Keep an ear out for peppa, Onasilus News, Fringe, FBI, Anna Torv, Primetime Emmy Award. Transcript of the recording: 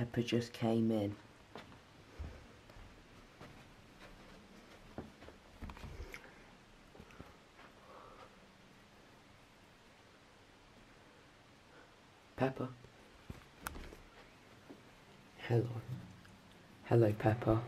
Peppa just came in. Peppa. Hello. Hello, Peppa.